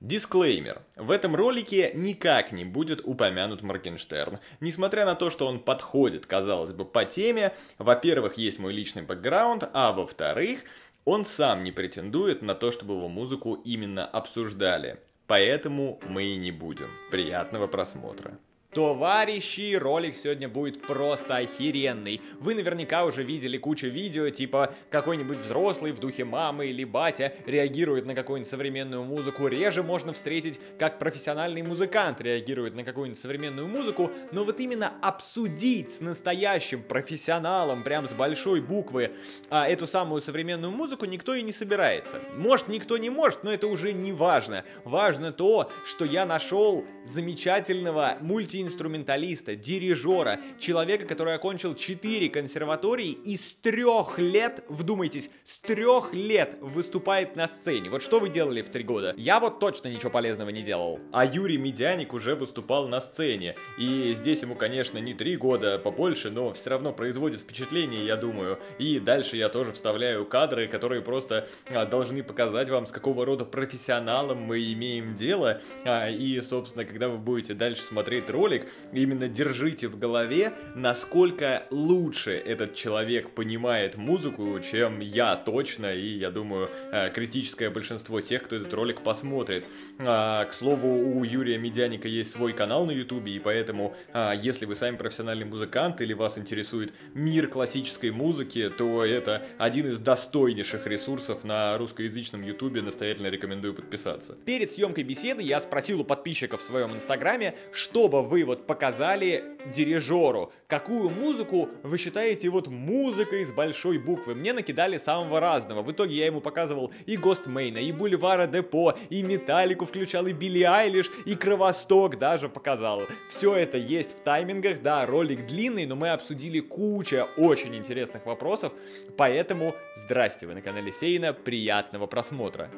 Дисклеймер. В этом ролике никак не будет упомянут Маркенштерн. Несмотря на то, что он подходит, казалось бы, по теме, во-первых, есть мой личный бэкграунд, а во-вторых, он сам не претендует на то, чтобы его музыку именно обсуждали. Поэтому мы и не будем. Приятного просмотра. Товарищи, ролик сегодня будет просто охеренный. Вы наверняка уже видели кучу видео, типа какой-нибудь взрослый в духе мамы или батя реагирует на какую-нибудь современную музыку. Реже можно встретить, как профессиональный музыкант реагирует на какую-нибудь современную музыку. Но вот именно обсудить с настоящим профессионалом, прям с большой буквы, эту самую современную музыку никто и не собирается. Может, никто не может, но это уже не важно. Важно то, что я нашел замечательного мультиинструменталиста, дирижера, человека, который окончил 4 консерватории и с 3 лет, вдумайтесь, с 3 лет выступает на сцене. Вот что вы делали в 3 года? Я вот точно ничего полезного не делал. А Юрий Медяник уже выступал на сцене. И здесь ему, конечно, не 3 года, побольше, но все равно производит впечатление, я думаю. И дальше я тоже вставляю кадры, которые просто должны показать вам, с какого рода профессионалом мы имеем дело. И, собственно, когда вы будете дальше смотреть ролик, именно держите в голове, насколько лучше этот человек понимает музыку, чем я точно, и, я думаю, критическое большинство тех, кто этот ролик посмотрит. К слову, у Юрия Медяника есть свой канал на ютубе, и поэтому, если вы сами профессиональный музыкант или вас интересует мир классической музыки, то это один из достойнейших ресурсов на русскоязычном ютубе, настоятельно рекомендую подписаться. Перед съемкой беседы я спросил у подписчиков в своем инстаграме, чтобы вы вот показали дирижеру, какую музыку вы считаете вот музыкой с большой буквы. Мне накидали самого разного. В итоге я ему показывал и Гост Мейна, и Бульвара Депо, и Металлику включал, и Билли Айлиш, и Кровосток даже показал. Все это есть в таймингах. Да, ролик длинный, но мы обсудили кучу очень интересных вопросов. Поэтому здрасте, вы на канале СЕИНа, приятного просмотра.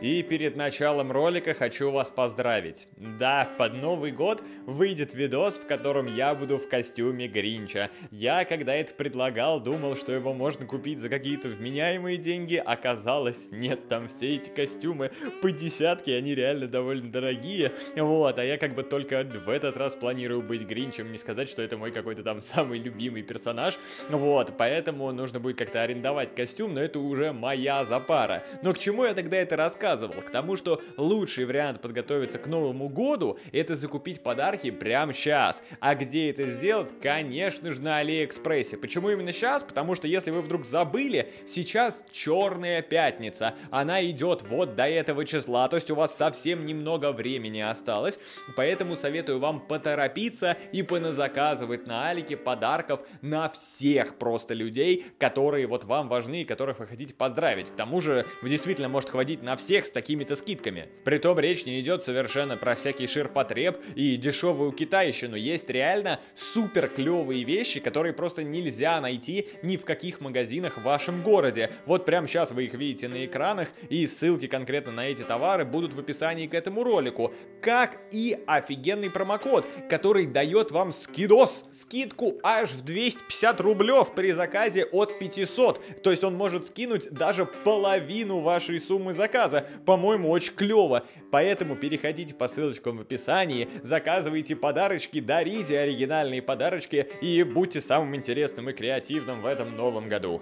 И перед началом ролика хочу вас поздравить. Да, под Новый год выйдет видос, в котором я буду в костюме Гринча. Я, когда это предлагал, думал, что его можно купить за какие-то вменяемые деньги. Оказалось, нет, там все эти костюмы по десятке, они реально довольно дорогие. Вот, а я как бы только в этот раз планирую быть Гринчем. Не сказать, что это мой какой-то там самый любимый персонаж. Вот, поэтому нужно будет как-то арендовать костюм, но это уже моя запара. Но к чему я тогда это рассказываю? К тому, что лучший вариант подготовиться к Новому году — это закупить подарки прямо сейчас. А где это сделать? Конечно же, на Алиэкспрессе. Почему именно сейчас? Потому что, если вы вдруг забыли, сейчас Черная пятница. Она идет вот до этого числа, то есть у вас совсем немного времени осталось. Поэтому советую вам поторопиться и поназаказывать на Алике подарков на всех просто людей, которые вот вам важны и которых вы хотите поздравить. К тому же, вы действительно можете ходить на всех с такими-то скидками. Притом речь не идет совершенно про всякий ширпотреб и дешевую китайщину. Есть реально супер клевые вещи, которые просто нельзя найти ни в каких магазинах в вашем городе. Вот прямо сейчас вы их видите на экранах, и ссылки конкретно на эти товары будут в описании к этому ролику. Как и офигенный промокод, который дает вам скидку аж в 250 рублев при заказе от 500. То есть он может скинуть даже половину вашей суммы заказа. По-моему, очень клево. Поэтому переходите по ссылочкам в описании, заказывайте подарочки, дарите оригинальные подарочки и будьте самым интересным и креативным в этом новом году.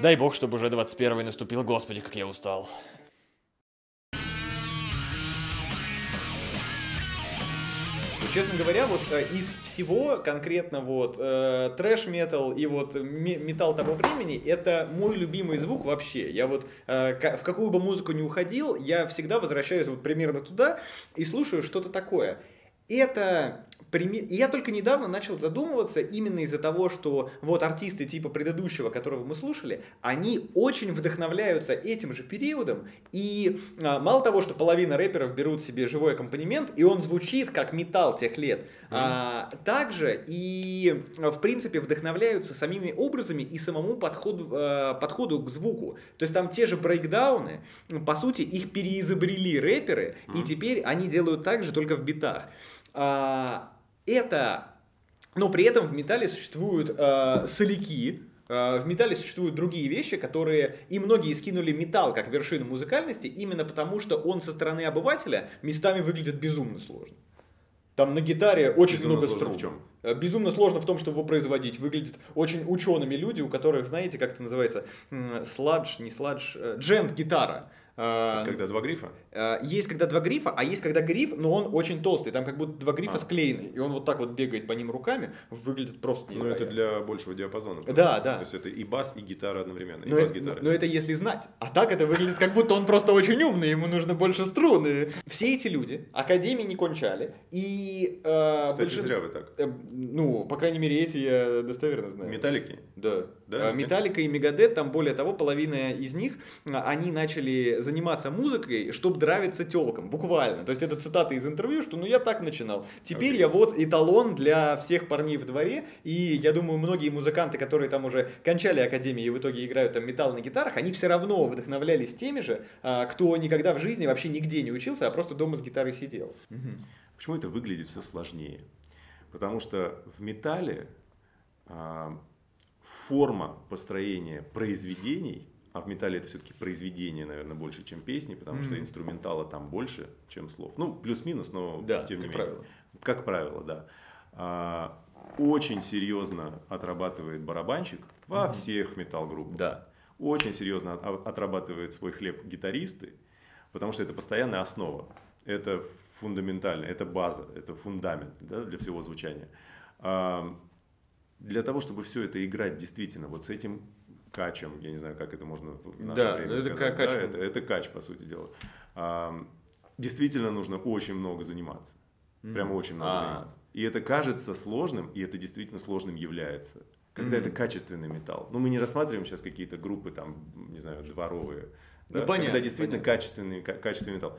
Дай бог, чтобы уже 21-й наступил. Господи, как я устал. Честно говоря, вот из всего конкретно вот трэш-метал и вот металл того времени, это мой любимый звук вообще. Я вот в какую бы музыку ни уходил, я всегда возвращаюсь вот примерно туда и слушаю что-то такое. Это я только недавно начал задумываться именно из-за того, что вот артисты типа предыдущего, которого мы слушали, они очень вдохновляются этим же периодом, и мало того, что половина рэперов берут себе живой аккомпанемент, и он звучит как металл тех лет, также и в принципе вдохновляются самими образами и самому подходу к звуку. То есть там те же брейкдауны, по сути, их переизобрели рэперы, и теперь они делают так же, только в битах. Но при этом в металле существуют соляки, В металле существуют другие вещи, которые... И многие скинули металл как вершину музыкальности именно потому, что он со стороны обывателя местами выглядит безумно сложно. Там на гитаре очень много струн. Безумно сложно в том, чтобы его производить. Выглядят очень учеными люди, у которых, знаете, как это называется, сладж, не сладж, джент-гитара. Когда два грифа? Есть когда два грифа, а есть когда гриф, но он очень толстый. Там как будто два грифа склеены. И он вот так вот бегает по ним руками. Выглядит просто невероятно. Но это для большего диапазона. Да, да. То есть это и бас, и гитара одновременно. И бас-гитара. Но это если знать. А так это выглядит, как будто он просто очень умный. Ему нужно больше струн. Все эти люди академии не кончали. И, кстати, зря вы так. Ну, по крайней мере, эти я достоверно знаю. Металлики? Да. Металлика и Мегадет. Там, более того, половина из них, они начали заниматься музыкой, чтобы нравиться тёлкам, буквально. То есть это цитата из интервью, что ну я так начинал. Теперь я вот эталон для всех парней в дворе, и я думаю, многие музыканты, которые там уже кончали академию и в итоге играют там металл на гитарах, они все равно вдохновлялись теми же, кто никогда в жизни вообще нигде не учился, а просто дома с гитарой сидел. Почему это выглядит все сложнее? Потому что в металле форма построения произведений, а в металле это все-таки произведение, наверное, больше, чем песни, потому что инструментала там больше, чем слов. Ну, плюс-минус, но да, тем не менее. Правило. Как правило, да. Очень серьезно отрабатывает барабанщик во всех метал-группах. Да. Очень серьезно отрабатывает свой хлеб гитаристы, потому что это постоянная основа. Это фундаментально, это база, это фундамент, да, для всего звучания. Для того, чтобы все это играть действительно вот с этим... качем, я не знаю, как это можно в наше время сказать. Кач. Да, это кач, по сути дела. Действительно нужно очень много заниматься. Прямо очень много заниматься. И это кажется сложным, и это действительно сложным является. Когда это качественный металл. Ну, мы не рассматриваем сейчас какие-то группы, там, не знаю, дворовые. Да? Ну, понятно, когда действительно качественный металл.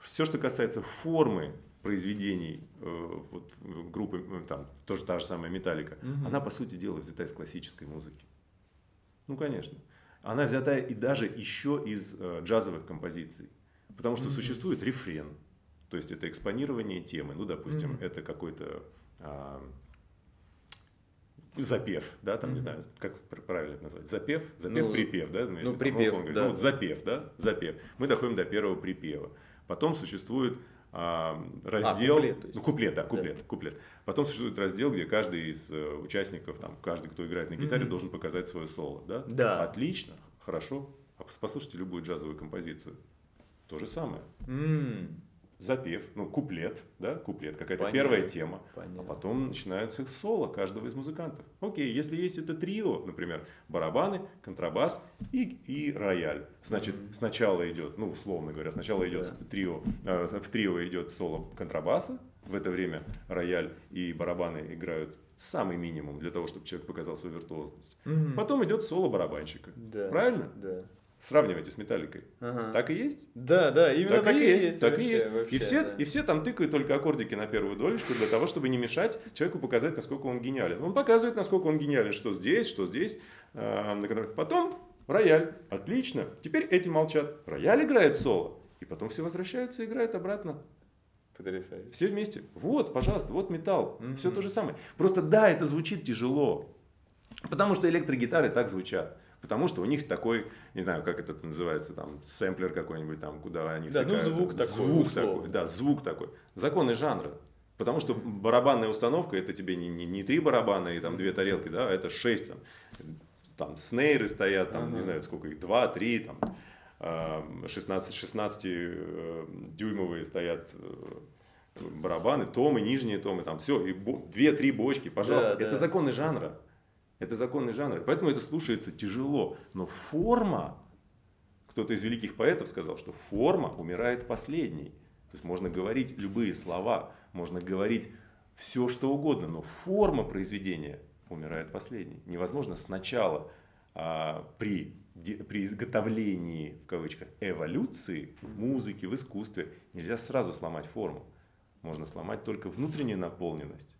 Все, что касается формы произведений вот, группы, там, тоже та же самая Металлика, она, по сути дела, взята из классической музыки. Ну, конечно. Она взята и даже еще из джазовых композиций. Потому что существует рефрен. То есть это экспонирование темы. Ну, допустим, это какой-то запев. Да, там, не знаю, как правильно это назвать. Запев, припев. Да? Ну, припев, там, да. Ну, вот запев, да, запев. Мы доходим до первого припева. Потом существует раздел... куплет. Ну, куплет, да, куплет. Потом существует раздел, где каждый из участников, там, каждый, кто играет на гитаре, должен показать свое соло. Да? Да. Отлично, хорошо. А послушайте любую джазовую композицию. То же самое. Запев, ну, куплет, да, куплет, какая-то первая тема. Понятно. А потом начинаются соло каждого из музыкантов. Окей, если есть это трио, например, барабаны, контрабас и рояль. Значит, сначала идет, ну, условно говоря, идет трио, в трио идет соло контрабаса, в это время рояль и барабаны играют самый минимум для того, чтобы человек показал свою виртуозность. Потом идет соло барабанщика. Да. Правильно? Да. Сравнивайте с Металликой. Ага. Так и есть? Да, да, именно так и есть. Так и есть. И все там тыкают только аккордики на первую долечку для того, чтобы не мешать человеку показать, насколько он гениален. Он показывает, насколько он гениален, что здесь, потом рояль. Отлично. Теперь эти молчат. Рояль играет соло. И потом все возвращаются и играют обратно. Потрясающе. Все вместе. Вот, пожалуйста, вот металл. Все то же самое. Просто да, это звучит тяжело. Потому что электрогитары так звучат. Потому что у них такой, не знаю, как это называется, там, сэмплер какой-нибудь, там, куда они втыкают. Да, ну, звук такой. Законы жанра. Потому что барабанная установка, это тебе не три барабана и там две тарелки, да, это шесть. Там снейры стоят, там, не знаю, сколько их, 2, 3, там, 16-дюймовые стоят барабаны, томы, нижние томы, там, все, и 2-3 бочки, пожалуйста. Да, это законы жанра. Это законный жанр, поэтому это слушается тяжело. Но форма, кто-то из великих поэтов сказал, что форма умирает последней. То есть можно говорить любые слова, можно говорить все, что угодно, но форма произведения умирает последней. Невозможно сначала при изготовлении, в кавычках, эволюции в музыке, в искусстве, нельзя сразу сломать форму. Можно сломать только внутреннюю наполненность.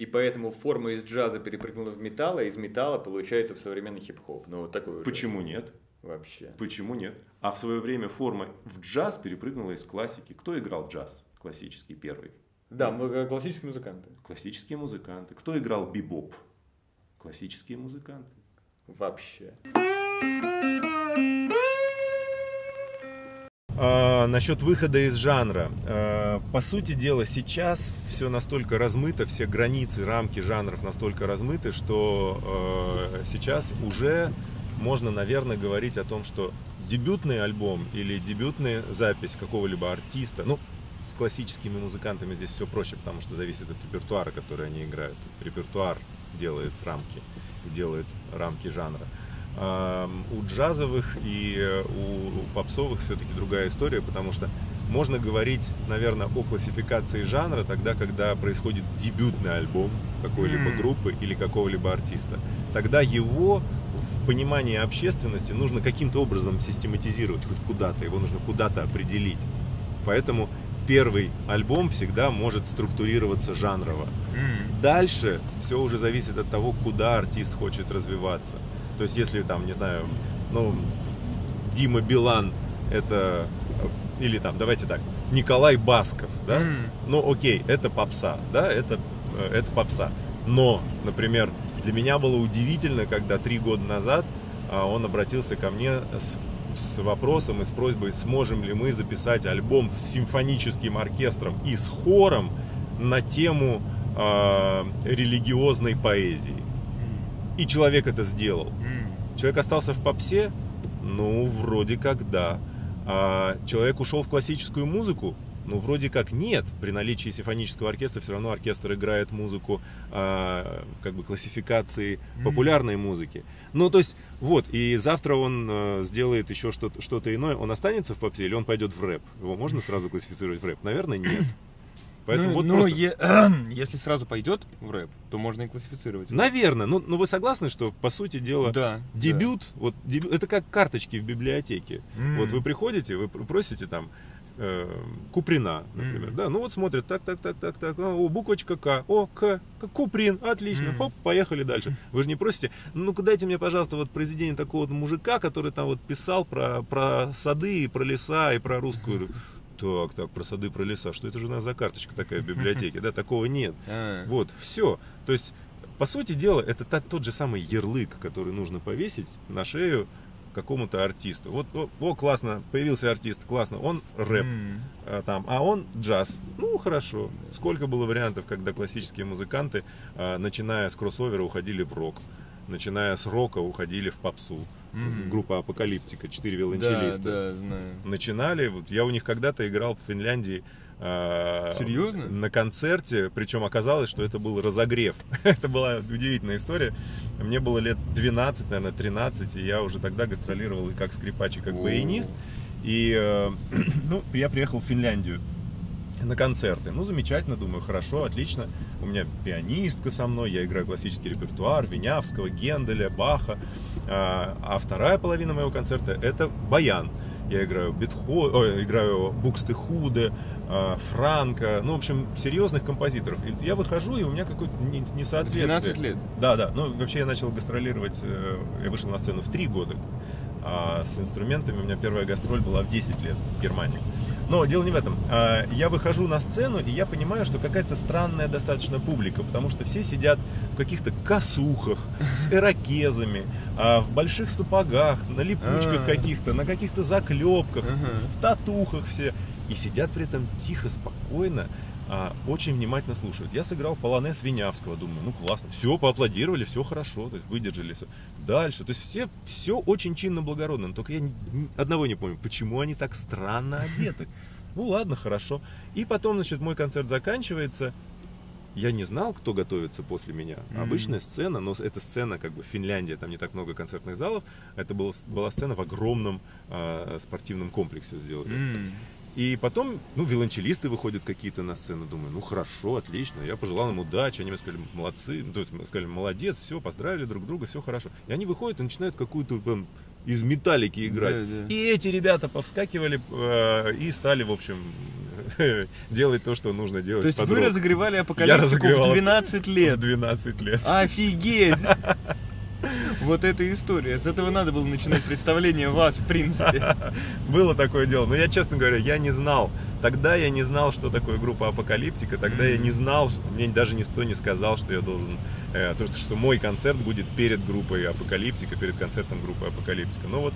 И поэтому форма из джаза перепрыгнула в металл, а из металла получается в современный хип-хоп. Ну, такой почему уже. Нет? Вообще. Почему нет? А в свое время форма в джаз перепрыгнула из классики. Кто играл джаз? Классический первый. Да, классические музыканты. Классические музыканты. Кто играл бибоп? Классические музыканты. вообще. Насчет выхода из жанра. По сути дела, сейчас все настолько размыто, все границы, рамки жанров настолько размыты, что сейчас уже можно, наверное, говорить о том, что дебютный альбом или дебютная запись какого-либо артиста, ну, с классическими музыкантами здесь все проще, потому что зависит от репертуара, который они играют. Репертуар делает рамки жанра. У джазовых и у попсовых все-таки другая история, потому что можно говорить, наверное, о классификации жанра тогда, когда происходит дебютный альбом какой-либо группы или какого-либо артиста. Тогда его в понимании общественности нужно каким-то образом систематизировать хоть куда-то, его нужно куда-то определить. Поэтому первый альбом всегда может структурироваться жанрово. Дальше все уже зависит от того, куда артист хочет развиваться. То есть, если там, не знаю, ну, Дима Билан это, или там, давайте так, Николай Басков, да, ну, окей, это попса, да, это попса. Но, например, для меня было удивительно, когда 3 года назад он обратился ко мне с вопросом и с просьбой, сможем ли мы записать альбом с симфоническим оркестром и с хором на тему религиозной поэзии. И человек это сделал. Человек остался в попсе? Ну, вроде как да. А человек ушел в классическую музыку? Ну, вроде как нет. При наличии симфонического оркестра все равно оркестр играет музыку как бы классификации популярной музыки. Ну, то есть, вот, и завтра он сделает еще что-то иное. Он останется в попсе или он пойдет в рэп? Его можно сразу классифицировать в рэп? Наверное, нет. Поэтому если сразу пойдет в рэп, то можно и классифицировать. Наверное. Но вы согласны, что, по сути дела, да, дебют, да. Вот, это как карточки в библиотеке. Вот вы приходите, вы просите там Куприна, например. Да? Ну вот смотрят, так, о, буквочка К, о, К, Куприн, отлично, хоп, поехали дальше. Вы же не просите, ну-ка дайте мне, пожалуйста, вот произведение такого вот мужика, который там вот писал про сады, и про леса, и про русскую... Так, про сады, про леса. Что это же у нас за карточка такая в библиотеке? Да, такого нет. Вот, все. То есть, по сути дела, это тот же самый ярлык, который нужно повесить на шею какому-то артисту. Вот, о, классно, появился артист, классно, он рэп, а он джаз. Ну, хорошо. Сколько было вариантов, когда классические музыканты, начиная с кроссовера, уходили в рок. Начиная с рока уходили в попсу. Группа Апокалиптика, 4 виолончелиста. Да, знаю. Начинали. Вот я у них когда-то играл в Финляндии. Серьезно? На концерте. Причем оказалось, что это был разогрев. Это была удивительная история. Мне было лет 12, наверное, 13. И я уже тогда гастролировал и как скрипач, и как баянист. И я приехал в Финляндию на концерты. Ну, замечательно, думаю, хорошо, отлично. У меня пианистка со мной, я играю классический репертуар Винявского, Генделя, Баха. А вторая половина моего концерта — это баян. Я играю играю Букстехуде, Франко, ну, в общем, серьезных композиторов. И я выхожу, и у меня какое-то несоответствие. 12 лет? Да. Ну, вообще я начал гастролировать, я вышел на сцену в 3 года. А с инструментами у меня первая гастроль была в 10 лет в Германии. Но дело не в этом. Я выхожу на сцену, и я понимаю, что какая-то странная достаточно публика, потому что все сидят в каких-то косухах, с ирокезами, в больших сапогах, на липучках каких-то, на каких-то заклепках, в татухах все. И сидят при этом тихо, спокойно, очень внимательно слушают. Я сыграл полонез Винявского, думаю, ну классно, все, поаплодировали, все хорошо, то есть выдержали все. Дальше, то есть все очень чинно-благородно, только я одного не помню, почему они так странно одеты. Ну ладно, хорошо. И потом, значит, мой концерт заканчивается, я не знал, кто готовится после меня. Обычная сцена, но эта сцена как бы Финляндия, там не так много концертных залов, это была сцена в огромном спортивном комплексе сделали. И потом, виолончелисты выходят какие-то на сцену, думаю, ну хорошо, отлично, я пожелал им удачи, они мне сказали, молодцы, то есть сказали, молодец, все, поздравили друг друга, все хорошо. И они выходят и начинают какую-то там из металлики играть. Да. И эти ребята повскакивали и стали, в общем, делать то, что нужно делать. То есть вы разогревали Апокалиптику в 12 лет? В 12 лет. Офигеть! Вот эта история. С этого надо было начинать представление вас, в принципе. Было такое дело. Но я, честно говоря, я не знал. Тогда я не знал, что такое группа Апокалиптика. Тогда я не знал, мне даже никто не сказал, что я должен... что мой концерт будет перед группой Апокалиптика, перед концертом группы Апокалиптика. Ну вот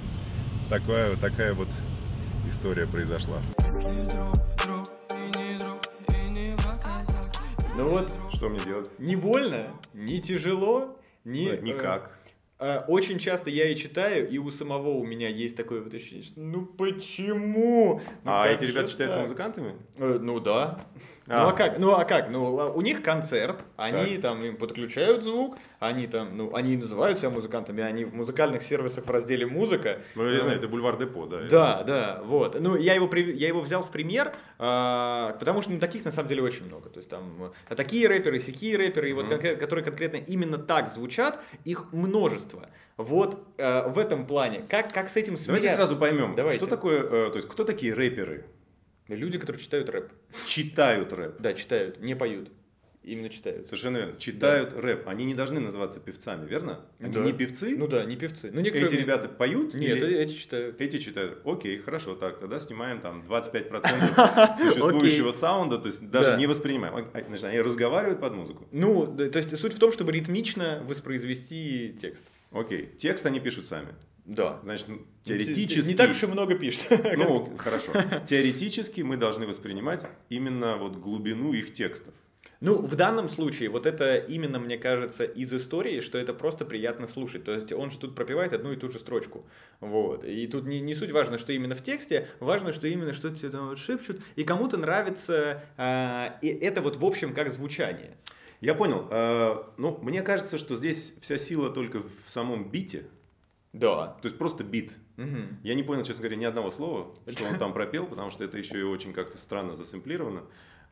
такая вот история произошла. Ну вот, что мне делать? Не больно, не тяжело, никак. Очень часто я и читаю, и у самого у меня есть такое вот ощущение, что ну почему? Ну, а эти ребята считаются музыкантами? Ну да. Ну а как? Ну у них концерт, они там им подключают звук, они там, ну они называют себя музыкантами, они в музыкальных сервисах в разделе музыка. Ну я знаю, это Бульвар Депо, да? Да, вот. Ну я его взял в пример, потому что ну таких на самом деле очень много. То есть там такие рэперы, сякие рэперы, и вот которые конкретно именно так звучат, их множество. Вот в этом плане. Как с этим смиряться? Давайте сразу поймем, что такое, то есть кто такие рэперы? Люди, которые читают рэп. Читают рэп. Да, читают, не поют. Именно читают. Совершенно верно. Читают рэп. Они не должны называться певцами, верно? Они не певцы? Ну да, не певцы. Ну, некоторые... Эти ребята поют? Нет, или... эти читают. Эти читают. Окей, хорошо, так, тогда снимаем там 25% существующего саунда, то есть даже не воспринимаем. Они разговаривают под музыку. Ну, то есть суть в том, чтобы ритмично воспроизвести текст. Окей. Текст они пишут сами. Да. Значит, теоретически... Не так уж и много пишут. Ну, хорошо. Теоретически мы должны воспринимать именно вот глубину их текстов. Ну, в данном случае, вот это именно, мне кажется, из истории, что это просто приятно слушать. То есть он же тут пропевает одну и ту же строчку. Вот. И тут не суть важно, что именно в тексте, важно, что именно что-то тебе там вот шепчут. И кому-то нравится это вот в общем как звучание. Я понял. Ну, мне кажется, что здесь вся сила только в самом бите. Да. То есть просто бит. Я не понял, честно говоря, ни одного слова, что он там пропел, потому что это еще и очень как-то странно засэмплировано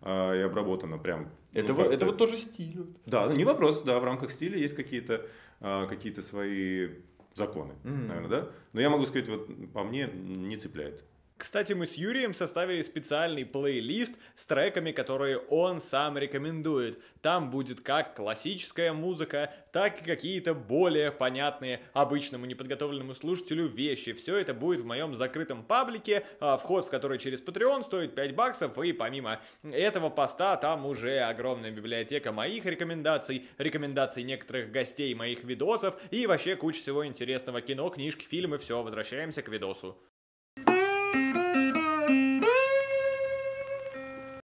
и обработано прям. Это вот тоже стиль. Да, не вопрос. Да, в рамках стиля есть какие-то свои законы, наверное, да. Но я могу сказать, вот по мне не цепляет. Кстати, мы с Юрием составили специальный плейлист с треками, которые он сам рекомендует. Там будет как классическая музыка, так и какие-то более понятные обычному неподготовленному слушателю вещи. Все это будет в моем закрытом паблике, вход в который через Patreon стоит $5, и помимо этого поста там уже огромная библиотека моих рекомендаций, рекомендаций некоторых гостей моих видосов и вообще куча всего интересного: кино, книжки, фильмы, все, возвращаемся к видосу.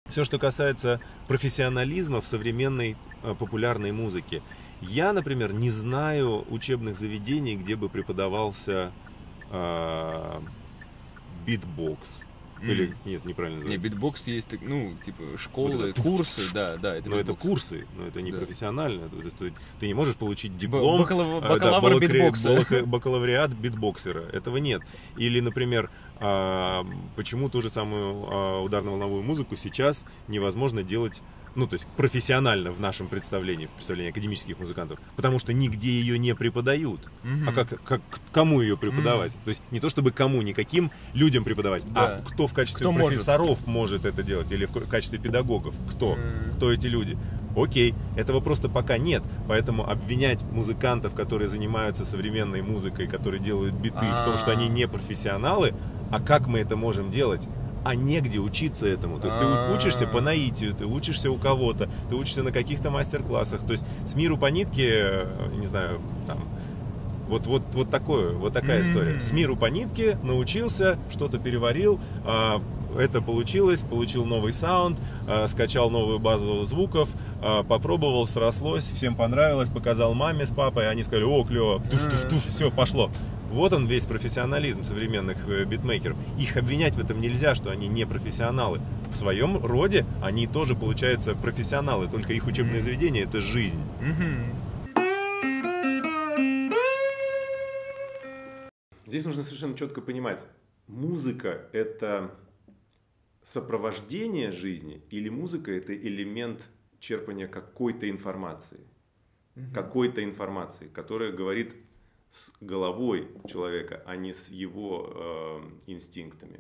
Все, что касается профессионализма в современной популярной музыке. Я, например, не знаю учебных заведений, где бы преподавался битбокс. Или, нет, неправильно называется. Нет, битбокс есть, ну, типа, школы, вот курсы, да, это битбокс. Но это курсы, но это не профессионально. То есть ты не можешь получить диплом... Бакалавр битбокса. Бакалавриат битбоксера. Этого нет. Или, например, почему ту же самую ударно-волновую музыку сейчас невозможно делать, ну, то есть профессионально в нашем представлении, в представлении академических музыкантов, потому что нигде ее не преподают. А как кому ее преподавать? То есть не то чтобы кому, никаким людям преподавать, а кто в качестве профессоров может это делать, или в качестве педагогов, кто эти люди. Окей, этого просто пока нет, поэтому обвинять музыкантов, которые занимаются современной музыкой, которые делают биты, в том, что они не профессионалы, а как мы это можем делать? А негде учиться этому. То есть ты учишься по наитию, ты учишься у кого-то, ты учишься на каких-то мастер-классах. То есть с миру по нитке, не знаю, там, вот такая история. С миру по нитке научился, что-то переварил, это получилось, получил новый саунд, скачал новую базу звуков, попробовал, срослось, всем понравилось, показал маме с папой, они сказали: о, клево, все, пошло. Вот он весь профессионализм современных битмейкеров. Их обвинять в этом нельзя, что они не профессионалы. В своем роде они тоже, получается, профессионалы, только их учебное заведение – это жизнь. Здесь нужно совершенно четко понимать, музыка – это сопровождение жизни или музыка – это элемент черпания какой-то информации, которая говорит с головой человека, а не с его инстинктами.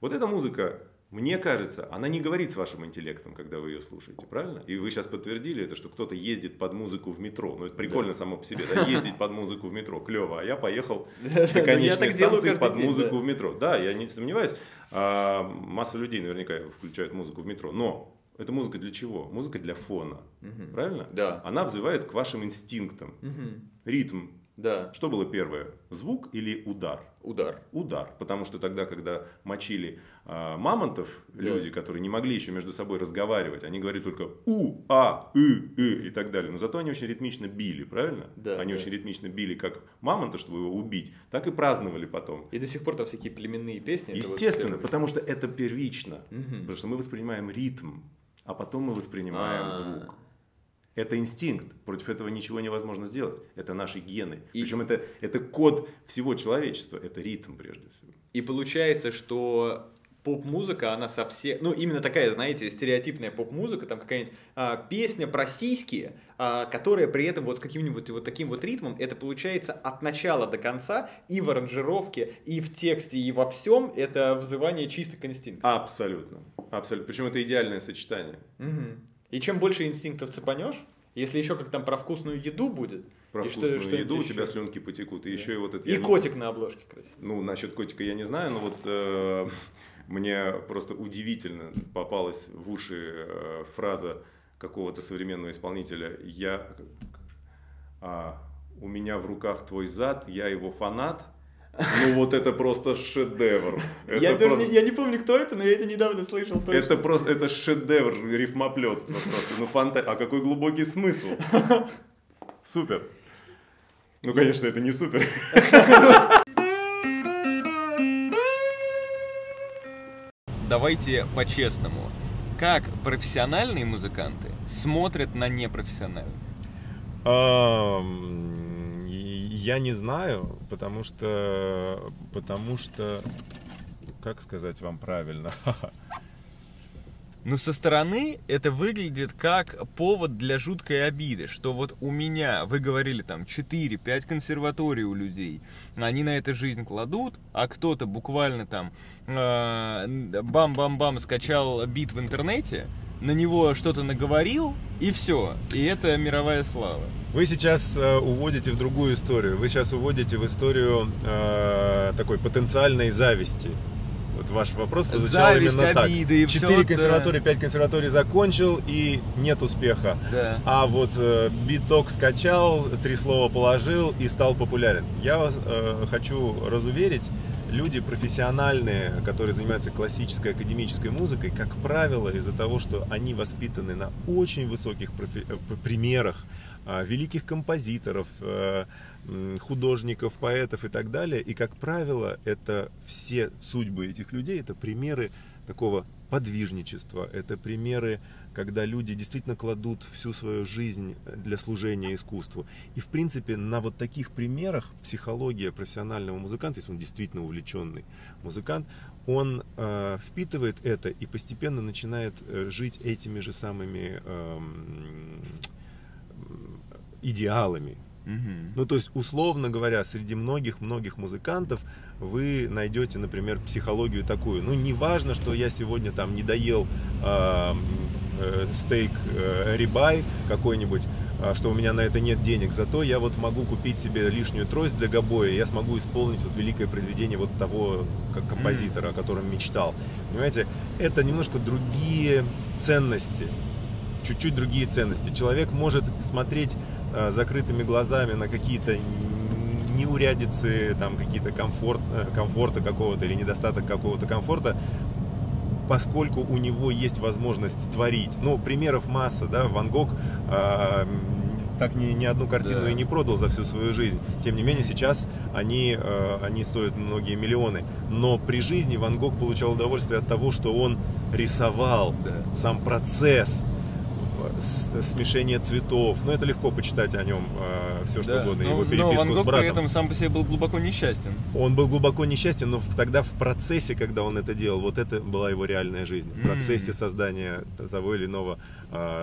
Вот эта музыка Мне кажется, она не говорит с вашим интеллектом, когда вы ее слушаете, правильно? И вы сейчас подтвердили это, что кто-то ездит под музыку в метро. Ну, это прикольно само по себе, да, ездить под музыку в метро, клево. А я поехал до конечной станции под музыку в метро. Да, я не сомневаюсь, масса людей наверняка включают музыку в метро, но... Это музыка для чего? Музыка для фона, правильно? Да. Она взывает к вашим инстинктам, ритм. Да. Что было первое? Звук или удар? Удар. Удар, потому что тогда, когда мочили мамонтов, да, люди, которые не могли еще между собой разговаривать, они говорили только у, а, и так далее. Но зато они очень ритмично били, правильно? Да. Они очень ритмично били как мамонта, чтобы его убить, так и праздновали потом. И до сих пор там всякие племенные песни. Естественно, потому что это первично, потому что мы воспринимаем ритм, а потом мы воспринимаем звук. Это инстинкт, против этого ничего невозможно сделать. Это наши гены. Причем это код всего человечества, это ритм прежде всего. И получается, что поп-музыка, она совсем... Ну, именно такая, знаете, стереотипная поп-музыка, там какая-нибудь песня про сиськи, которая при этом вот с каким-нибудь вот таким вот ритмом, это получается от начала до конца и в аранжировке, и в тексте, и во всем это взывание чисто к инстинкту. Абсолютно. Абсолютно. Причем это идеальное сочетание. И чем больше инстинктов цепанешь, если еще как там про вкусную еду будет... Про вкусную еду, у тебя слюнки потекут. И еще и вот это... И котик на обложке красивый. Ну, насчет котика я не знаю, но вот мне просто удивительно попалась в уши фраза какого-то современного исполнителя. У меня в руках твой зад, я его фанат. Ну вот это просто шедевр. Это я не помню, кто это, но я это недавно слышал. Точно. Это просто это шедевр рифмоплетства просто. Ну, а какой глубокий смысл? Супер. Ну, конечно, это не супер. Давайте по-честному. Как профессиональные музыканты смотрят на непрофессиональных? Я не знаю, потому что, как сказать вам правильно? Ну, со стороны это выглядит как повод для жуткой обиды, что вот у меня, вы говорили, там, 4-5 консерваторий у людей, они на это жизнь кладут, а кто-то буквально там бам-бам-бам скачал бит в интернете, на него что-то наговорил, и все, и это мировая слава. Вы сейчас уводите в другую историю. Вы сейчас уводите в историю такой потенциальной зависти. Вот ваш вопрос прозвучал именно так. 4 консерватории, 5 консерваторий закончил и нет успеха. Да. А вот биток скачал, 3 слова положил и стал популярен. Я вас хочу разуверить, люди профессиональные, которые занимаются классической академической музыкой, как правило, из-за того, что они воспитаны на очень высоких примерах, великих композиторов, художников, поэтов и так далее. И, как правило, это все судьбы этих людей, это примеры такого подвижничества, это примеры, когда люди действительно кладут всю свою жизнь для служения искусству. И, в принципе, на вот таких примерах психология профессионального музыканта, если он действительно увлеченный музыкант, он впитывает это и постепенно начинает жить этими же самыми идеалами. Ну, то есть, условно говоря, среди многих-многих музыкантов вы найдете, например, психологию такую. Ну, не важно, что я сегодня там не доел стейк рибай какой-нибудь, что у меня на это нет денег, зато я вот могу купить себе лишнюю трость для гобоя, я смогу исполнить вот великое произведение вот того как композитора, о котором мечтал. Понимаете, это немножко другие ценности. Чуть-чуть другие ценности. Человек может смотреть закрытыми глазами на какие-то неурядицы, там какие-то комфорта какого-то или недостаток какого-то комфорта, поскольку у него есть возможность творить. Ну, примеров масса, да, Ван Гог так ни одну картину и не продал за всю свою жизнь. Тем не менее, сейчас они стоят многие миллионы. Но при жизни Ван Гог получал удовольствие от того, что он рисовал, сам процесс. смешение цветов. Но это легко почитать о нем все что угодно, его переписку с братом. Но Ван Гог при этом сам по себе был глубоко несчастен. Он был глубоко несчастен, но тогда в процессе, когда он это делал, вот это была его реальная жизнь. В процессе создания того или иного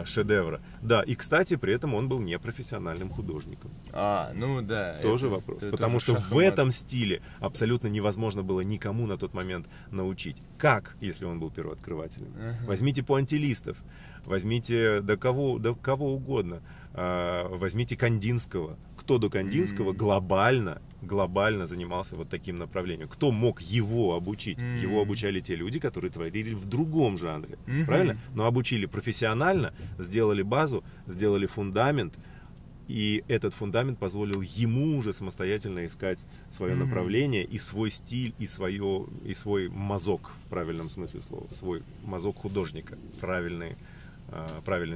шедевра. Да, и, кстати, при этом он был непрофессиональным художником. А, ну да. Тоже это вопрос. Потому что в этом стиле абсолютно невозможно было никому на тот момент научить. Как, если он был первооткрывателем? Возьмите пуантилистов, возьмите до кого угодно, возьмите Кандинского. Кто до Кандинского глобально занимался вот таким направлением? Кто мог его обучить? Его обучали те люди, которые творили в другом жанре, правильно? Но обучили профессионально, сделали базу, сделали фундамент, и этот фундамент позволил ему уже самостоятельно искать свое направление и свой стиль, и свой мазок, в правильном смысле слова, свой мазок художника, правильный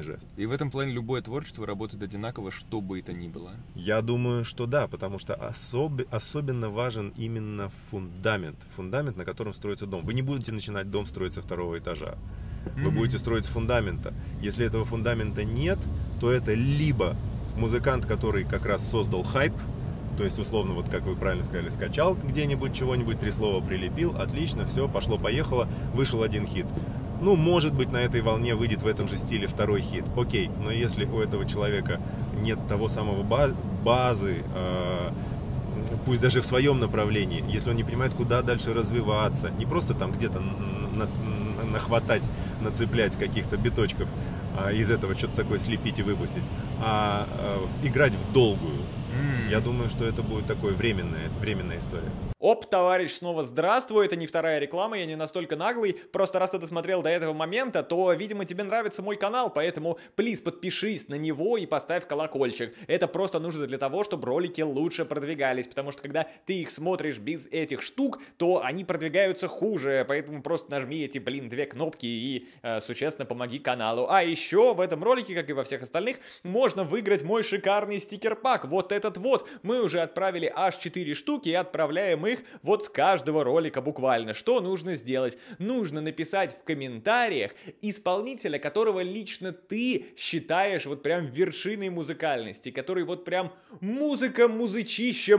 жест. И в этом плане любое творчество работает одинаково, что бы это ни было? Я думаю, что да, потому что особенно важен именно фундамент. Фундамент, на котором строится дом. Вы не будете начинать дом строить со второго этажа. Вы будете строить с фундамента. Если этого фундамента нет, то это либо... музыкант, который как раз создал хайп, то есть, условно, вот как вы правильно сказали, скачал где-нибудь чего-нибудь, 3 слова прилепил, отлично, все, пошло-поехало, вышел 1 хит. Ну, может быть, на этой волне выйдет в этом же стиле 2-й хит, окей, но если у этого человека нет того самого базы, пусть даже в своем направлении, если он не понимает, куда дальше развиваться, не просто там где-то нахватать, нацеплять каких-то биточков, из этого что-то такое слепить и выпустить, а играть в долгую. Я думаю, что это будет такой временная история. Оп, товарищ, снова здравствуй, это не вторая реклама, я не настолько наглый, просто раз ты досмотрел до этого момента, то, видимо, тебе нравится мой канал, поэтому, плиз, подпишись на него и поставь колокольчик. Это просто нужно для того, чтобы ролики лучше продвигались, потому что, когда ты их смотришь без этих штук, то они продвигаются хуже, поэтому просто нажми эти, 2 кнопки и существенно помоги каналу. А еще в этом ролике, как и во всех остальных, можно выиграть мой шикарный стикер-пак, вот этот вот. Мы уже отправили аж 4 штуки и отправляем их вот с каждого ролика буквально. Что нужно сделать? Нужно написать в комментариях исполнителя, которого лично ты считаешь вот прям вершиной музыкальности, который вот прям музычище.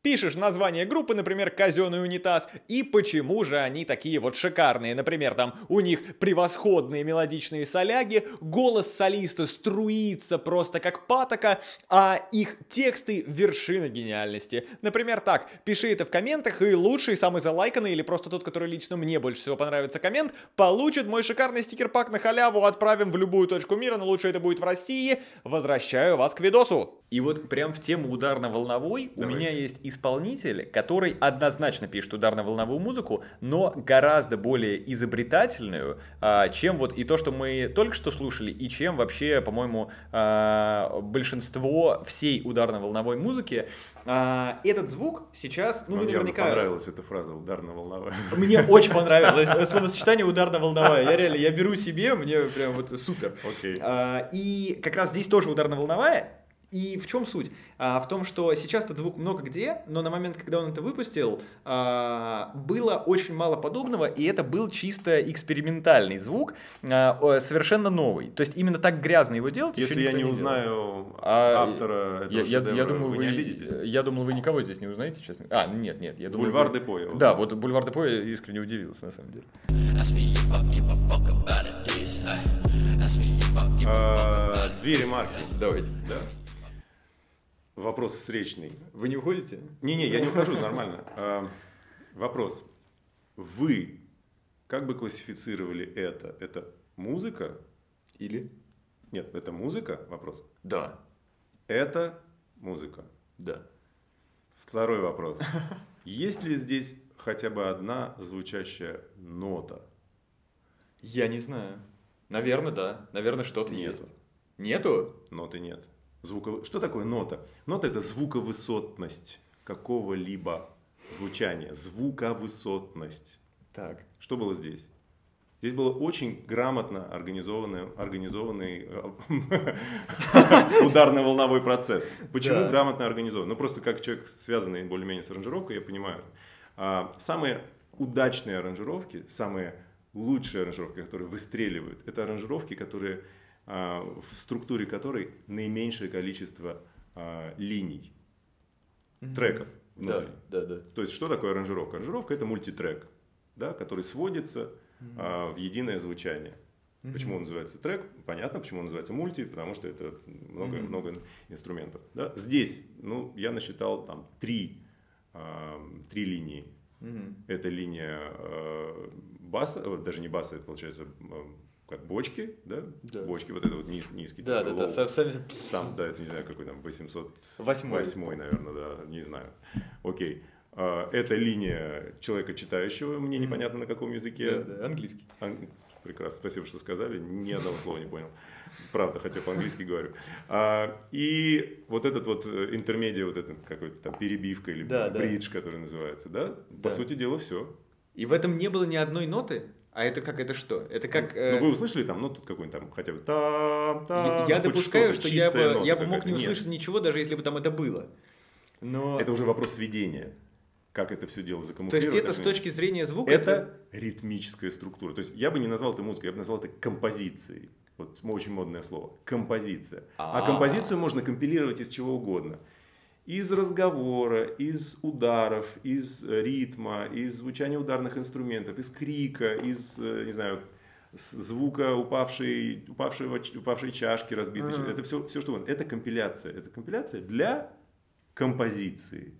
Пишешь название группы, например, «Казенный унитаз», и почему же они такие вот шикарные. Например, там у них превосходные мелодичные соляги, голос солиста струится просто как патока, а их тексты — вершина гениальности. Например, так, пиши это в комментах, и лучший, самый залайканный или просто тот, который лично мне больше всего понравится коммент, получит мой шикарный стикер-пак на халяву, отправим в любую точку мира, но лучше это будет в России. Возвращаю вас к видосу. И вот прям в тему ударно-волновой у меня есть исполнитель, который однозначно пишет ударно-волновую музыку, но гораздо более изобретательную, чем вот и то, что мы только что слушали, и чем вообще, по-моему, большинство всей ударно-волновой музыки. Этот звук сейчас, ну, вы наверняка... Мне понравилась эта фраза «ударно-волновая». Мне очень понравилось словосочетание «ударно-волновая». Я реально, я беру себе, мне прям вот супер. И как раз здесь тоже ударно-волновая. И в чем суть? В том, что сейчас этот звук много где, но на момент, когда он это выпустил, было очень мало подобного, и это был чисто экспериментальный звук, совершенно новый. То есть именно так грязно его делать. Если я не узнаю автора этого шедевра, вы не обидитесь? Я думал, вы никого здесь не узнаете, честно. А, нет, нет. Я думал, Бульвар Депо. Да, вот Бульвар Депо я искренне удивился, на самом деле. Две ремарки. Давайте. Да. Вопрос встречный. Вы не уходите? Не-не, я не ухожу, нормально. Вопрос. Вы как бы классифицировали это? Это музыка? Или? Нет, это музыка? Вопрос. Да. Это музыка? Да. Второй вопрос. Есть ли здесь хотя бы одна звучащая нота? Я не знаю. Наверное, да. Наверное, что-то есть. Нету? Ноты нет. Что такое нота? Нота — это звуковысотность какого-либо звучания. Звуковысотность. Так. Что было здесь? Здесь было очень грамотно организованный ударно-волновой процесс. Почему грамотно организован? Ну, просто как человек, связанный более-менее с аранжировкой, я понимаю. Самые удачные аранжировки, самые лучшие аранжировки, которые выстреливают, это аранжировки, которые, в структуре которой наименьшее количество линий, треков внутри. Да, да, да. То есть, что такое аранжировка? Аранжировка – это мультитрек, да, который сводится в единое звучание. Почему он называется трек? Понятно, почему он называется мульти, потому что это много инструментов. Да? Здесь, ну, я насчитал там три линии. Это линия баса, даже не баса, это получается как бочки, да? Да. Бочки, вот это вот низкий. Да, такой, да, да. Сам, да, это не знаю, какой там, 808, наверное, да, не знаю. Окей. Это линия человека читающего, мне непонятно на каком языке. Да, да, английский. Прекрасно, спасибо, что сказали, ни одного слова не понял. Правда, хотя по-английски говорю. И вот этот вот интермедиа, вот этот какой-то там перебивка или бридж, который называется, да? По сути дела, все. И в этом не было ни одной ноты? А это как, это что? Это как... Ну, вы услышали там, ну, тут какой-нибудь там, хотя бы там... Я допускаю, что я бы мог не услышать ничего, даже если бы там это было. Но... Это уже вопрос сведения. Как это все дело закамуфлировано. То есть это с точки зрения звука? Это ритмическая структура. То есть я бы не назвал это музыкой, я бы назвал это композицией. Вот очень модное слово. Композиция. А композицию можно компилировать из чего угодно. Из разговора, из ударов, из ритма, из звучания ударных инструментов, из крика, из, не знаю, звука упавшей чашки разбитой. Это все что угодно. Это компиляция. Это компиляция для композиции.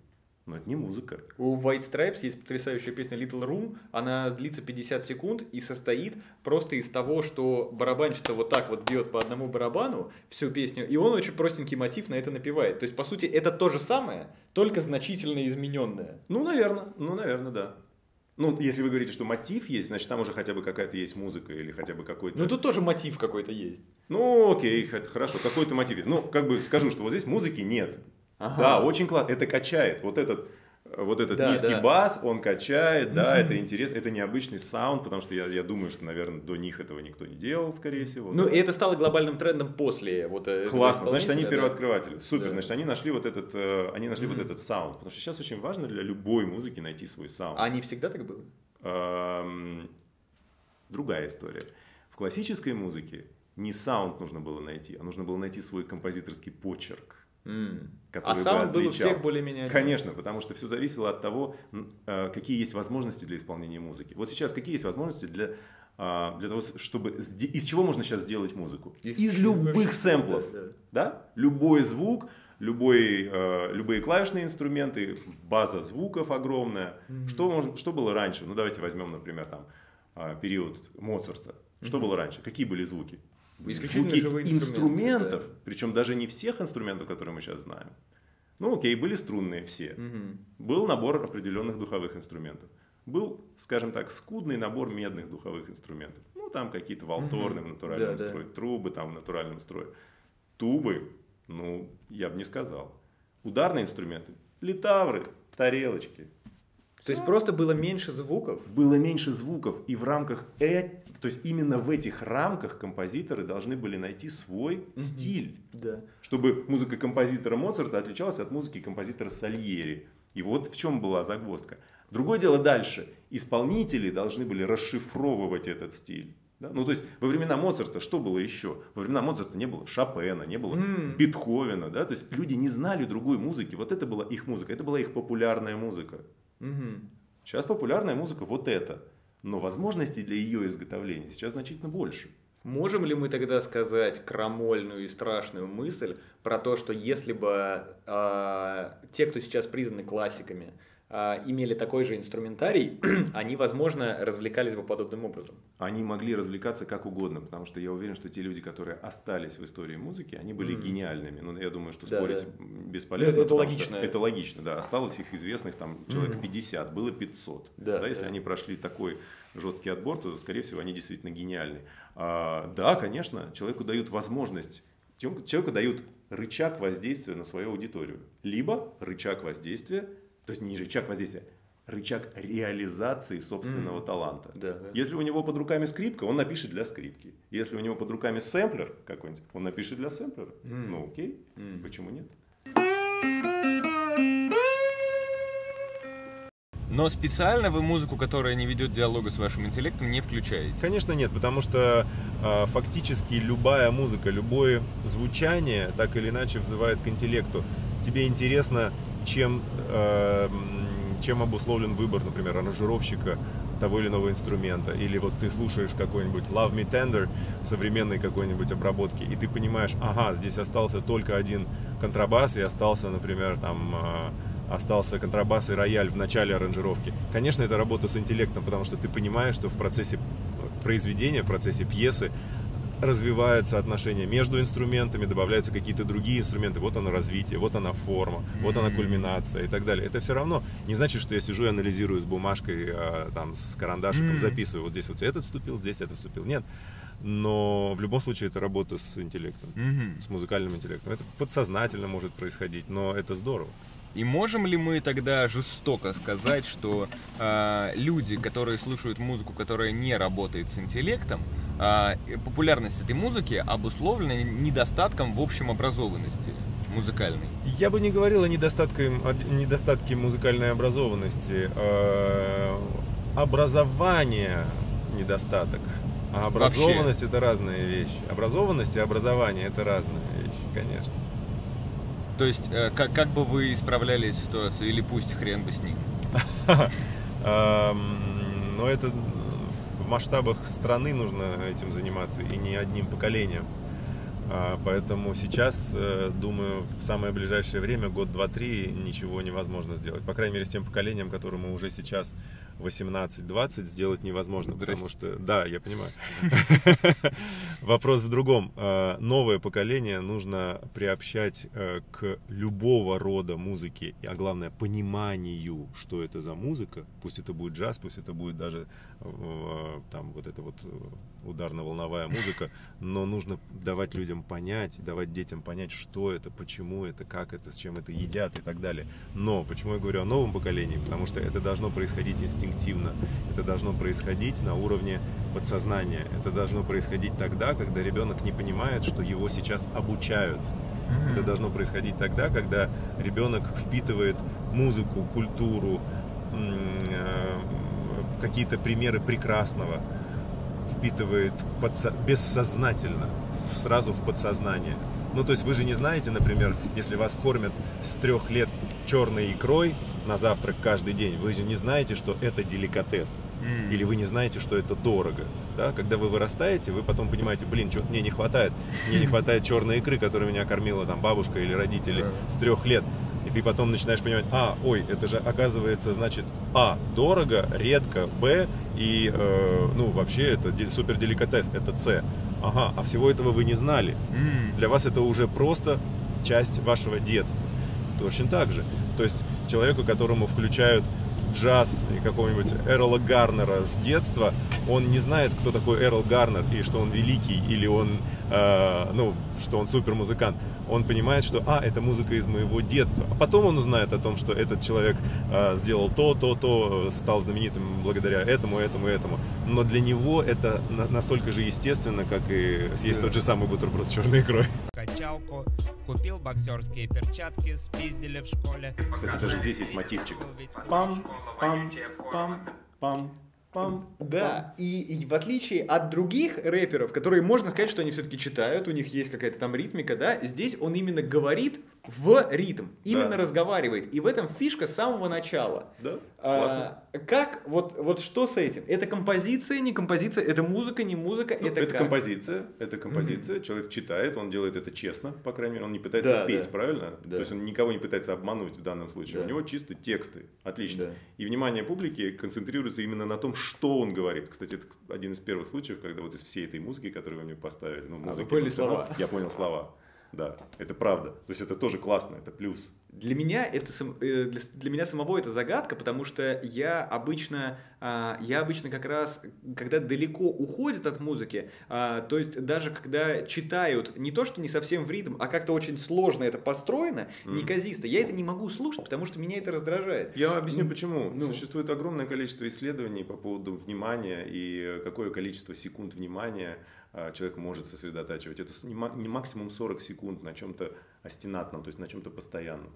Но это не музыка. У White Stripes есть потрясающая песня Little Room. Она длится 50 секунд и состоит просто из того, что барабанщица вот так вот бьет по одному барабану всю песню, и он очень простенький мотив на это напевает. То есть, по сути, это то же самое, только значительно измененное. Ну, наверное, да. Ну, если вы говорите, что мотив есть, значит, там уже хотя бы какая-то есть музыка или хотя бы какой-то... Ну, тут тоже мотив какой-то есть. Ну, окей, хорошо, какой-то мотив. Ну, как бы скажу, что вот здесь музыки нет. Ага. Да, очень классно. Это качает. Вот этот низкий бас, он качает, да, это интересно. Это необычный саунд, потому что я думаю, что, наверное, до них этого никто не делал, скорее всего. Ну, да. И это стало глобальным трендом после вот этого. Классно. Значит, они первооткрыватели. Супер. Да. Значит, они нашли вот этот саунд. Потому что сейчас очень важно для любой музыки найти свой саунд. А не всегда так было? Другая история. В классической музыке не саунд нужно было найти, а нужно было найти свой композиторский почерк. А саунд был у всех более-менее. Конечно, потому что все зависело от того, какие есть возможности для исполнения музыки. Вот сейчас какие есть возможности для того, чтобы... Из чего можно сейчас сделать музыку? Из любых сэмплов. Да? Любой звук, любые клавишные инструменты, база звуков огромная. Что было раньше? Ну, давайте возьмем, например, там, период Моцарта. Что было раньше? Какие были звуки? Звуки инструментов, да. Причем даже не всех инструментов, которые мы сейчас знаем. Ну окей, были струнные все. Был набор определенных духовых инструментов. Был, скажем так, скудный набор медных духовых инструментов. Ну там какие-то валторны в натуральном строе, трубы там в натуральном строе. Тубы, ну я бы не сказал. Ударные инструменты, литавры, тарелочки. То есть просто было меньше звуков? Было меньше звуков, и в рамках, то есть именно в этих рамках композиторы должны были найти свой стиль, чтобы музыка композитора Моцарта отличалась от музыки композитора Сальери. И вот в чем была загвоздка. Другое дело дальше. Исполнители должны были расшифровывать этот стиль. Да? Ну, то есть, во времена Моцарта что было еще? Во времена Моцарта не было Шопена, не было Бетховена. Да? То есть, люди не знали другой музыки. Вот это была их музыка, это была их популярная музыка. Сейчас популярная музыка вот это, но возможностей для ее изготовления сейчас значительно больше. Можем ли мы тогда сказать крамольную и страшную мысль про то, что если бы те, кто сейчас признаны классиками, имели такой же инструментарий, они, возможно, развлекались бы подобным образом? Они могли развлекаться как угодно, потому что я уверен, что те люди, которые остались в истории музыки, они были гениальными. Но я думаю, что спорить бесполезно. Это логично. Это логично, да. Осталось их известных там человек 50, было 500. Да, да, если они прошли такой жесткий отбор, то, скорее всего, они действительно гениальны. Да, конечно, человеку дают возможность, человеку дают рычаг воздействия на свою аудиторию. Либо рычаг воздействия, то есть не рычаг воздействия, рычаг реализации собственного таланта. Да, да. Если у него под руками скрипка, он напишет для скрипки. Если у него под руками сэмплер какой-нибудь, он напишет для сэмплера. Ну окей, почему нет? Но специально вы музыку, которая не ведет диалога с вашим интеллектом, не включаете? Конечно нет, потому что фактически любая музыка, любое звучание так или иначе взывает к интеллекту. Тебе интересно, чем обусловлен выбор, например, аранжировщика того или иного инструмента. Или вот ты слушаешь какой-нибудь Love Me Tender современной какой-нибудь обработки, и ты понимаешь, ага, здесь остался только один контрабас, и остался, например, там... Остался контрабас и рояль в начале аранжировки. Конечно, это работа с интеллектом, потому что ты понимаешь, что в процессе произведения, в процессе пьесы развиваются отношения между инструментами, добавляются какие-то другие инструменты. Вот оно развитие, вот она форма, вот она кульминация и так далее. Это все равно не значит, что я сижу и анализирую с бумажкой, там, с карандашиком, записываю. Вот здесь вот этот вступил, здесь этот вступил. Нет. Но в любом случае это работа с интеллектом, с музыкальным интеллектом. Это подсознательно может происходить, но это здорово. И можем ли мы тогда жестоко сказать, что люди, которые слушают музыку, которая не работает с интеллектом, популярность этой музыки обусловлена недостатком в общем образованности музыкальной? Я бы не говорил о недостатке музыкальной образованности. Образование недостаток. А образованность — это разные вещи. Образованность и образование — это разные вещи, конечно. То есть, как бы вы исправляли ситуацию, или пусть хрен бы с ним? Но это в масштабах страны нужно этим заниматься, и не одним поколением. Поэтому сейчас, думаю, в самое ближайшее время, год, два, три, ничего невозможно сделать. По крайней мере, с тем поколением, которому уже сейчас 18-20, сделать невозможно. Потому что, да, я понимаю. Вопрос в другом. Новое поколение нужно приобщать к любого рода музыке, а главное, пониманию, что это за музыка. Пусть это будет джаз, пусть это будет даже там вот эта вот ударно-волновая музыка, но нужно давать людям понять, давать детям понять, что это, почему это, как это, с чем это едят и так далее. Но почему я говорю о новом поколении? Потому что это должно происходить инстинктивно, это должно происходить на уровне подсознания, это должно происходить тогда, когда ребенок не понимает, что его сейчас обучают. Это должно происходить тогда, когда ребенок впитывает музыку, культуру, какие-то примеры прекрасного, впитывает бессознательно, сразу в подсознание. Ну, то есть вы же не знаете, например, если вас кормят с 3 лет черной икрой на завтрак каждый день, вы же не знаете, что это деликатес. Или вы не знаете, что это дорого. Да? Когда вы вырастаете, вы потом понимаете, блин, чего-то мне не хватает. Мне не хватает черной икры, которую меня кормила там бабушка или родители с 3 лет. И ты потом начинаешь понимать, это же оказывается, значит, дорого, редко, б, и, вообще это супер деликатес, это С. Ага, а всего этого вы не знали. Для вас это уже просто часть вашего детства. Точно так же. То есть человеку, которому включают джаз и какого-нибудь Эрла Гарнера с детства, он не знает, кто такой Эрл Гарнер, и что он великий, или он, что он супермузыкант. Он понимает, что, это музыка из моего детства. А потом он узнает о том, что этот человек сделал то, стал знаменитым благодаря этому. Но для него это настолько же естественно, как и съесть тот же самый бутерброд с черной икрой. Качалку, купил боксерские перчатки, спиздили в школе. Кстати, даже здесь есть мотивчик. Пам-пам-пам-пам-пам. Да, и в отличие от других рэперов, которые, можно сказать, что они все-таки читают, у них есть какая-то там ритмика, да, здесь он именно говорит в ритм, именно разговаривает. И в этом фишка с самого начала. Да, классно. Как, вот что с этим? Это композиция, не композиция, это музыка, не музыка, это как? Это композиция, человек читает, он делает это честно, по крайней мере, он не пытается петь, правильно? Да. То есть он никого не пытается обмануть в данном случае, у него чисто тексты, отлично. Да. И внимание публики концентрируется именно на том, что он говорит. Кстати, это один из первых случаев, когда вот из всей этой музыки, которую вы мне поставили, музыки, вы поняли слова. Я понял слова. Да, это правда. То есть это тоже классно, это плюс. Для меня самого это загадка, потому что я обычно как раз, когда далеко уходит от музыки, то есть даже когда читают не то, что не совсем в ритм, а как-то очень сложно это построено, неказисто, я это не могу слушать, потому что меня это раздражает. Я объясню почему. Существует огромное количество исследований по поводу внимания и какое количество секунд внимания человек может сосредотачивать. Это не максимум 40 секунд на чем-то остинатном, то есть на чем-то постоянном.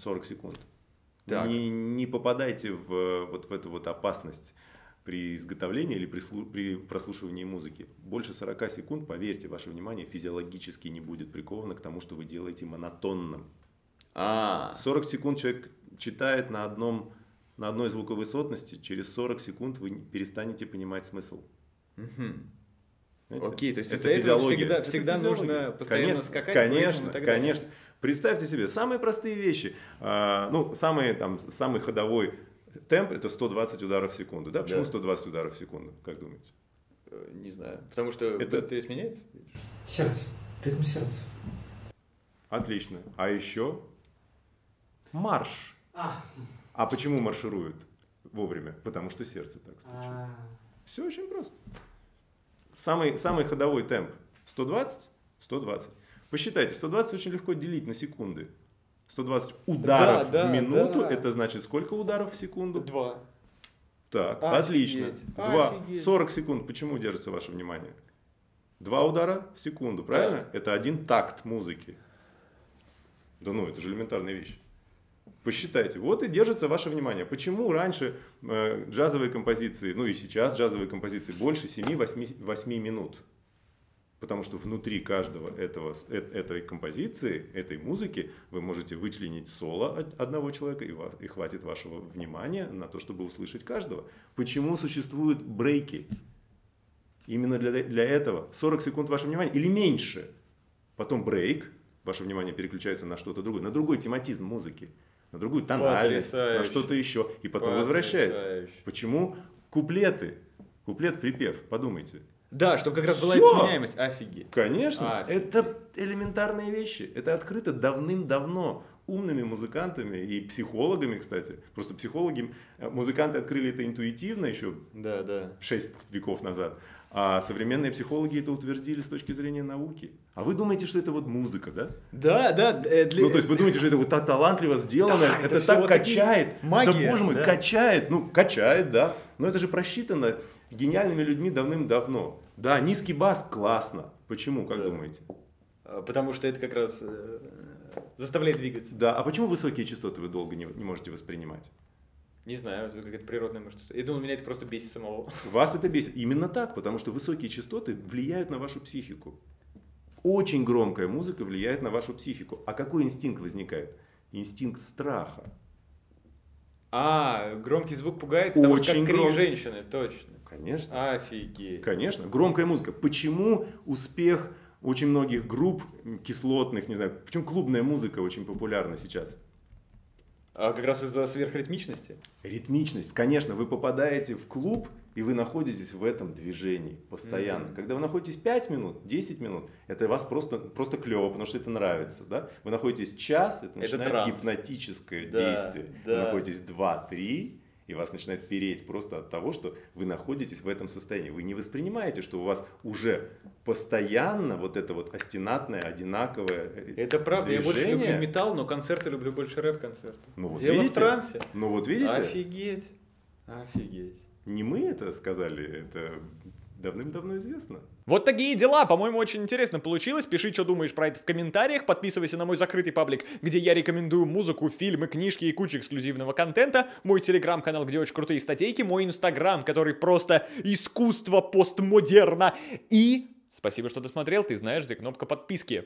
40 секунд. Не попадайте в эту вот опасность при изготовлении или при прослушивании музыки. Больше 40 секунд, поверьте, ваше внимание физиологически не будет приковано к тому, что вы делаете монотонным. 40 секунд человек читает на одной звуковой сотности, через 40 секунд вы перестанете понимать смысл. Окей, то есть это физиология. Всегда нужно постоянно скакать. Конечно, конечно. Представьте себе, самые простые вещи, самый ходовой темп — это 120 ударов в секунду. Да? Почему 120 ударов в секунду, как думаете? Не знаю. Потому что это быстрее сменяется? Сердце. Ритм сердца. Отлично. А еще марш. А почему маршируют вовремя? Потому что сердце так стучит. Все очень просто. Самый ходовой темп. 120? 120. Посчитайте, 120 очень легко делить на секунды. 120 ударов в минуту, это значит сколько ударов в секунду? 2. Так, отлично. 2. 40 секунд. Почему держится ваше внимание? 2 удара в секунду, правильно? Да. Это один такт музыки. Да ну, это же элементарная вещь. Посчитайте. Вот и держится ваше внимание. Почему раньше джазовые композиции, ну и сейчас джазовые композиции больше 7-8 минут? Потому что внутри каждого этой композиции, этой музыки, вы можете вычленить соло от одного человека, и хватит вашего внимания на то, чтобы услышать каждого. Почему существуют брейки? Именно для этого. 40 секунд ваше внимание или меньше. Потом брейк. Ваше внимание переключается на что-то другое, на другой тематизм музыки, на другую тональность, на что-то еще. И потом возвращается. Почему куплеты? Куплет-припев. Подумайте. Да, чтобы как раз была эта сменяемость. Офигеть. Конечно. Офигеть. Это элементарные вещи. Это открыто давным-давно умными музыкантами и психологами, кстати. Просто музыканты открыли это интуитивно еще 6 веков назад. А современные психологи это утвердили с точки зрения науки. А вы думаете, что это вот музыка, да? Да. Ну, то есть вы думаете, что это вот так талантливо сделано, это так вот качает. Магия, да, боже мой, качает. Ну, качает, да. Но это же просчитано гениальными людьми давным-давно. Да, низкий бас классно. Почему, как думаете? Потому что это как раз заставляет двигаться. Да, а почему высокие частоты вы долго не можете воспринимать? Не знаю, это какая-то природная мышца. Я думал, меня это просто бесит самого. Вас это бесит. Именно так, потому что высокие частоты влияют на вашу психику. Очень громкая музыка влияет на вашу психику. А какой инстинкт возникает? Инстинкт страха. Громкий звук пугает, потому что как крик женщины, точно. Конечно. Офигеть. Конечно, громкая музыка. Почему успех очень многих групп кислотных, не знаю, почему клубная музыка очень популярна сейчас? А как раз из-за сверхритмичности? Ритмичность. Конечно, вы попадаете в клуб, и вы находитесь в этом движении постоянно. Когда вы находитесь 5 минут, 10 минут, это вас просто клево, потому что это нравится. Да? Вы находитесь час, это начинает гипнотическое действие. Да. Вы находитесь 2-3, и вас начинает переть просто от того, что вы находитесь в этом состоянии. Вы не воспринимаете, что у вас уже постоянно вот это вот остинатное, одинаковое движение. Это правда. Движение. Я больше люблю металл, но концерты люблю больше рэп-концерты. Дело в трансе. Ну вот видите? Офигеть. Офигеть. Не мы это сказали, это давным-давно известно. Вот такие дела, по-моему, очень интересно получилось. Пиши, что думаешь про это в комментариях. Подписывайся на мой закрытый паблик, где я рекомендую музыку, фильмы, книжки и кучу эксклюзивного контента. Мой телеграм-канал, где очень крутые статейки. Мой инстаграм, который просто искусство постмодерна. И спасибо, что досмотрел. Ты знаешь, где кнопка подписки.